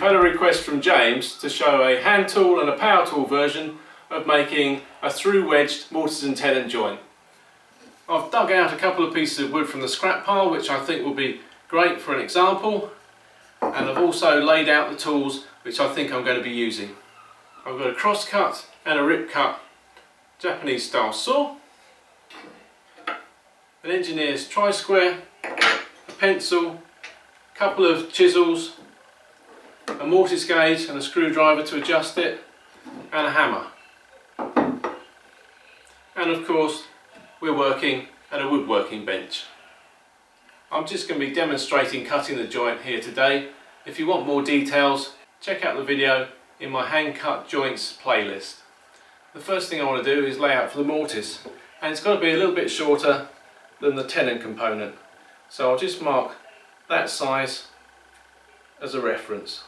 We've had a request from James to show a hand tool and a power tool version of making a through wedged mortise and tenon joint. I've dug out a couple of pieces of wood from the scrap pile, which I think will be great for an example, and I've also laid out the tools which I think I'm going to be using. I've got a cross cut and a rip cut Japanese style saw, an engineer's tri-square, a pencil, a couple of chisels, a mortise gauge and a screwdriver to adjust it, and a hammer. And of course we're working at a woodworking bench. I'm just going to be demonstrating cutting the joint here today. If you want more details, check out the video in my hand cut joints playlist. The first thing I want to do is lay out for the mortise, and it's got to be a little bit shorter than the tenon component, so I'll just mark that size as a reference.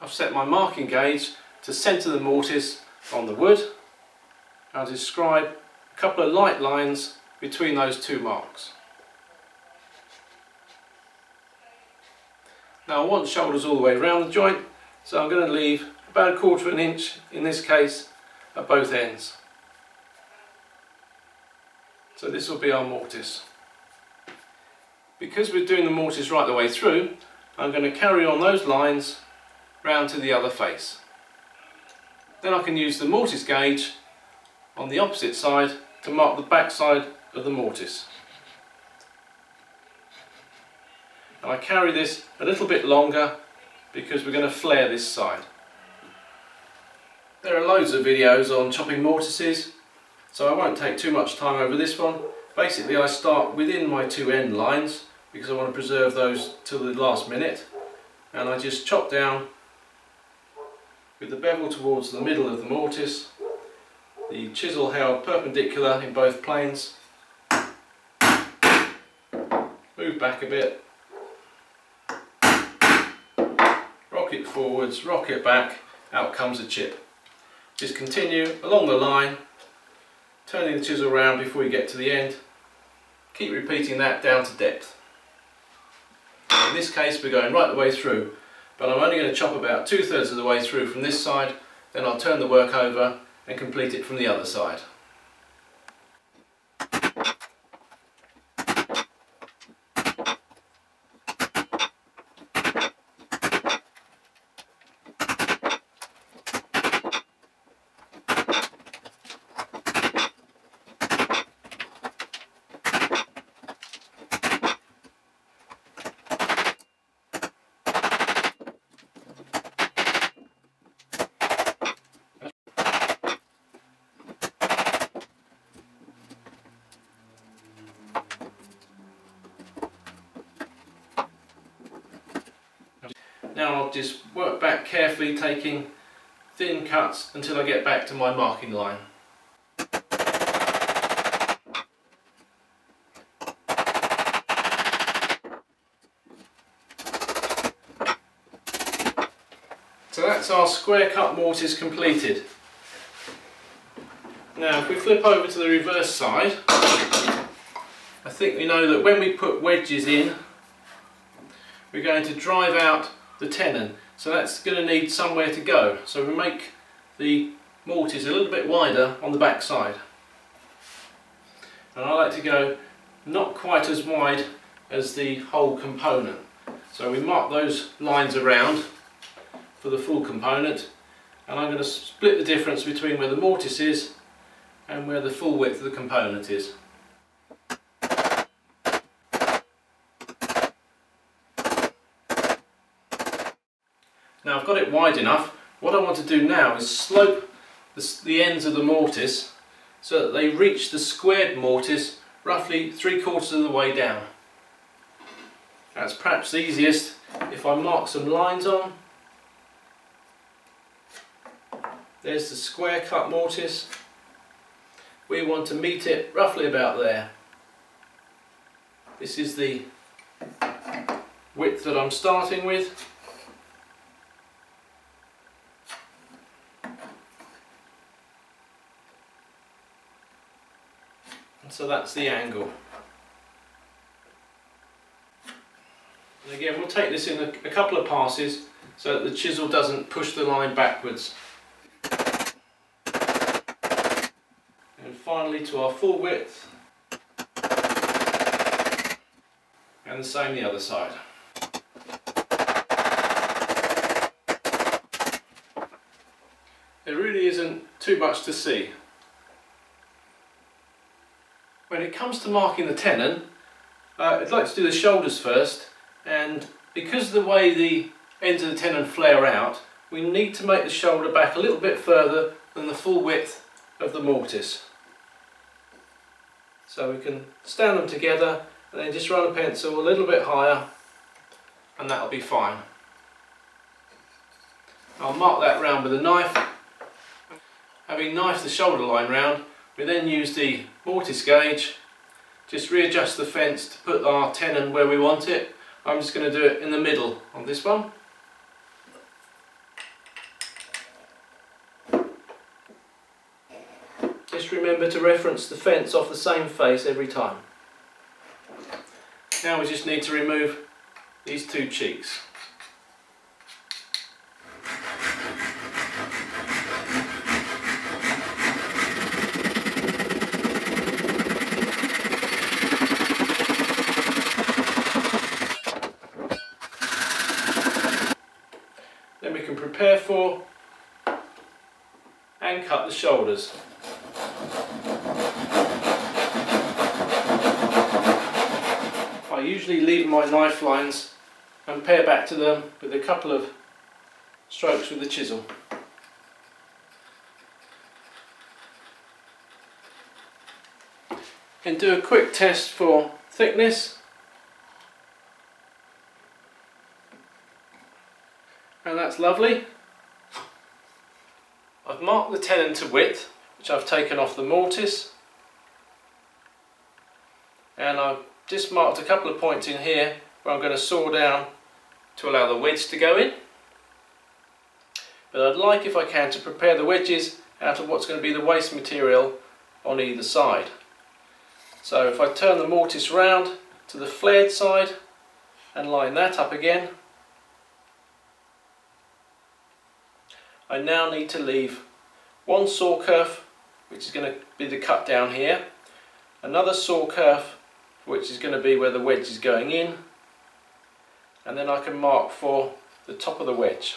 I've set my marking gauge to centre the mortise on the wood. I'll describe a couple of light lines between those two marks. Now I want shoulders all the way around the joint, so I'm going to leave about a quarter of an inch, in this case, at both ends. So this will be our mortise. Because we're doing the mortise right the way through, I'm going to carry on those lines round to the other face. Then I can use the mortise gauge on the opposite side to mark the back side of the mortise. And I carry this a little bit longer because we're going to flare this side. There are loads of videos on chopping mortises, so I won't take too much time over this one. Basically I start within my two end lines because I want to preserve those till the last minute, and I just chop down with the bevel towards the middle of the mortise, the chisel held perpendicular in both planes, move back a bit, rock it forwards, rock it back, out comes a chip. Just continue along the line, turning the chisel around before you get to the end. Keep repeating that down to depth. In this case we're going right the way through, but I'm only going to chop about 2/3 of the way through from this side, then I'll turn the work over and complete it from the other side. Now I'll just work back carefully, taking thin cuts until I get back to my marking line. So that's our square cut mortise completed. Now if we flip over to the reverse side, I think we know that when we put wedges in, we're going to drive out the tenon, so that's going to need somewhere to go, so we make the mortise a little bit wider on the back side, and I like to go not quite as wide as the whole component, so we mark those lines around for the full component, and I'm going to split the difference between where the mortise is and where the full width of the component is. Now I've got it wide enough. What I want to do now is slope the ends of the mortise so that they reach the squared mortise roughly 3/4 of the way down. That's perhaps the easiest if I mark some lines on. There's the square cut mortise. We want to meet it roughly about there. This is the width that I'm starting with. So that's the angle. And again, we'll take this in a couple of passes so that the chisel doesn't push the line backwards. And finally to our full width. And the same the other side. There really isn't too much to see. When it comes to marking the tenon, I'd like to do the shoulders first, and because the way the ends of the tenon flare out, we need to make the shoulder back a little bit further than the full width of the mortise. So we can stand them together and then just run a pencil a little bit higher and that'll be fine. I'll mark that round with a knife. Having knifed the shoulder line round, we then use the mortise gauge, just readjust the fence to put our tenon where we want it. I'm just going to do it in the middle on this one. Just remember to reference the fence off the same face every time. Now we just need to remove these two cheeks. Then we can prepare for and cut the shoulders. I usually leave my knife lines and pare back to them with a couple of strokes with the chisel. And do a quick test for thickness. And that's lovely. I've marked the tenon to width, which I've taken off the mortise, and I've just marked a couple of points in here where I'm going to saw down to allow the wedge to go in. But I'd like, if I can, to prepare the wedges out of what's going to be the waste material on either side. So if I turn the mortise round to the flared side and line that up again, I now need to leave one saw kerf, which is going to be the cut down here, another saw kerf, which is going to be where the wedge is going in, and then I can mark for the top of the wedge.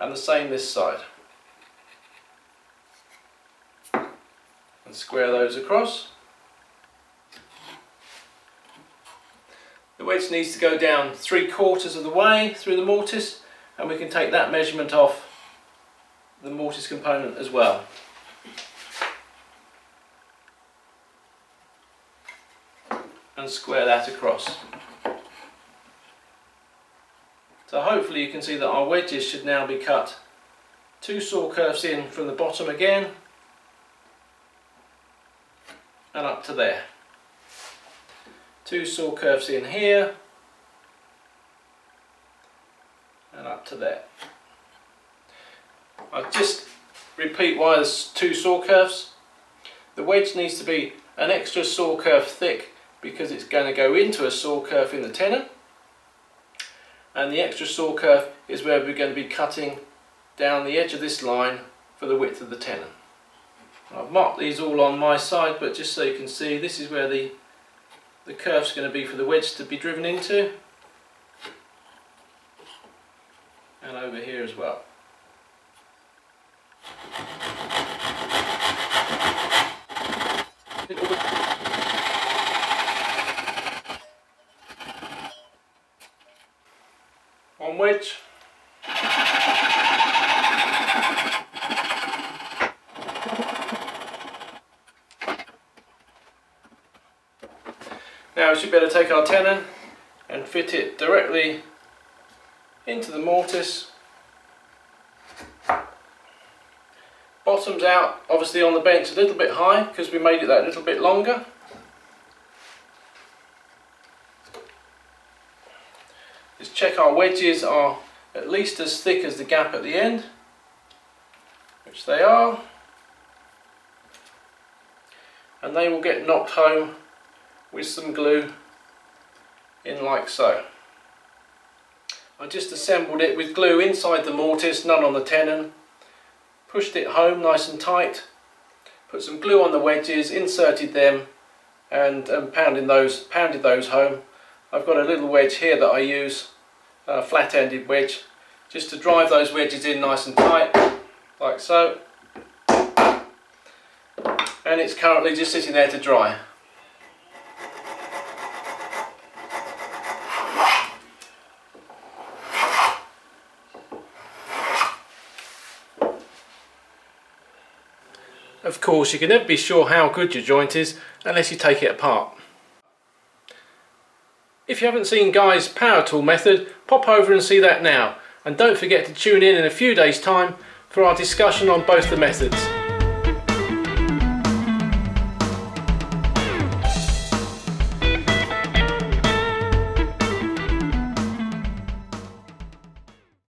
And the same this side. And square those across. The wedge needs to go down 3/4 of the way through the mortise, and we can take that measurement off the mortise component as well. And square that across. So hopefully you can see that our wedges should now be cut 2 saw kerves in from the bottom again and up to there. 2 saw kerves in here and up to there. I'll just repeat why there's 2 saw kerves. The wedge needs to be an extra saw kerf thick because it's going to go into a saw kerf in the tenon, and the extra saw kerf is where we're going to be cutting down the edge of this line for the width of the tenon. I've marked these all on my side, but just so you can see, this is where the kerf's going to be for the wedge to be driven into. And over here as well. One wedge. Now we should better take our tenon and fit it directly into the mortise, bottoms out obviously on the bench a little bit high because we made it that little bit longer, just check our wedges are at least as thick as the gap at the end, which they are, and they will get knocked home with some glue in like so. I just assembled it with glue inside the mortise, none on the tenon, pushed it home nice and tight, put some glue on the wedges, inserted them and pounded those home. I've got a little wedge here that I use, a flat-ended wedge, just to drive those wedges in nice and tight, like so. And it's currently just sitting there to dry. Of course, you can never be sure how good your joint is unless you take it apart. If you haven't seen Guy's power tool method, pop over and see that now. And don't forget to tune in a few days' time for our discussion on both the methods.